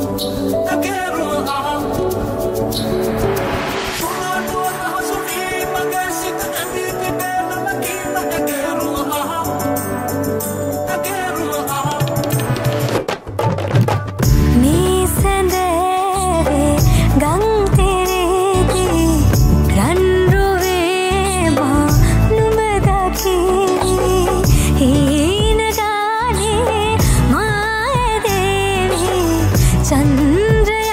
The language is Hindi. चंद्र